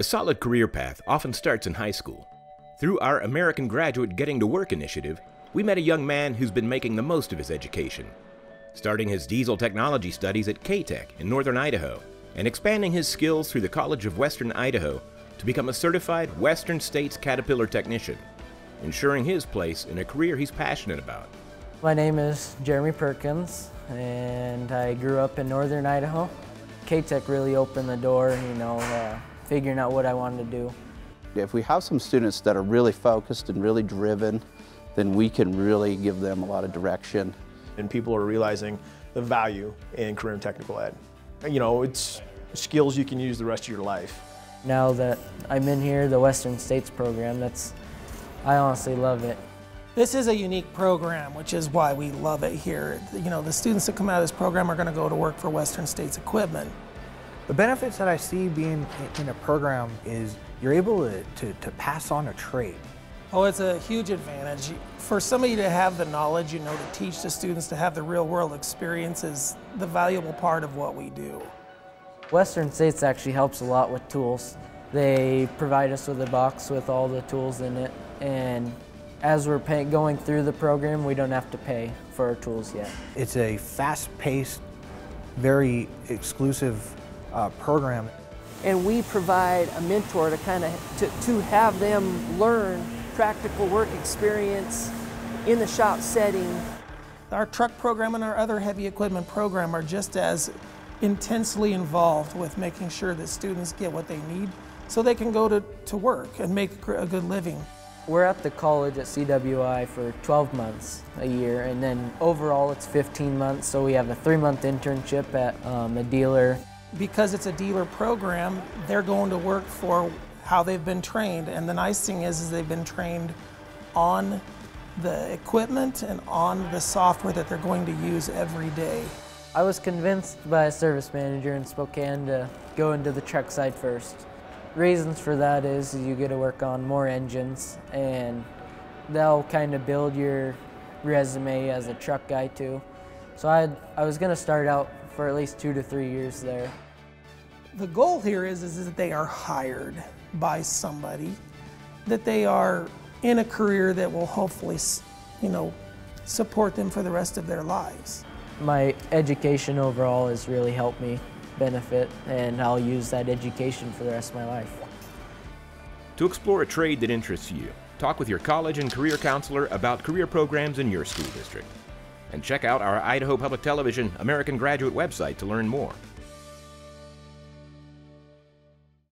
A solid career path often starts in high school. Through our American Graduate Getting to Work initiative, we met a young man who's been making the most of his education, starting his diesel technology studies at KTEC in northern Idaho and expanding his skills through the College of Western Idaho to become a certified Western States Caterpillar Technician, ensuring his place in a career he's passionate about. My name is Jeremy Perkins, and I grew up in northern Idaho. KTEC really opened the door, figuring out what I wanted to do. If we have some students that are really focused and really driven, then we can really give them a lot of direction. And people are realizing the value in career and technical ed. It's skills you can use the rest of your life. Now that I'm in here, the Western States program, I honestly love it. This is a unique program, which is why we love it here. The students that come out of this program are going to go to work for Western States Equipment. The benefits that I see being in a program is you're able to pass on a trade. Oh, it's a huge advantage. For somebody to have the knowledge, to teach the students, to have the real world experience is the valuable part of what we do. Western States actually helps a lot with tools. They provide us with a box with all the tools in it, and as we're going through the program, we don't have to pay for our tools yet. It's a fast-paced, very exclusive program. And we provide a mentor to have them learn practical work experience in the shop setting. Our truck program and our other heavy equipment program are just as intensely involved with making sure that students get what they need so they can go to work and make a good living. We're at the college at CWI for 12 months a year, and then overall it's 15 months, so we have a 3-month internship at a dealer. Because it's a dealer program, they're going to work for how they've been trained, and the nice thing is they've been trained on the equipment and on the software that they're going to use every day. I was convinced by a service manager in Spokane to go into the truck side first. Reasons for that is you get to work on more engines, and they'll kind of build your resume as a truck guy too. So I was going to start out for at least 2 to 3 years there. The goal here is that they are hired by somebody, that they are in a career that will hopefully, support them for the rest of their lives. My education overall has really helped me benefit, and I'll use that education for the rest of my life. To explore a trade that interests you, talk with your college and career counselor about career programs in your school district. And check out our Idaho Public Television American Graduate website to learn more.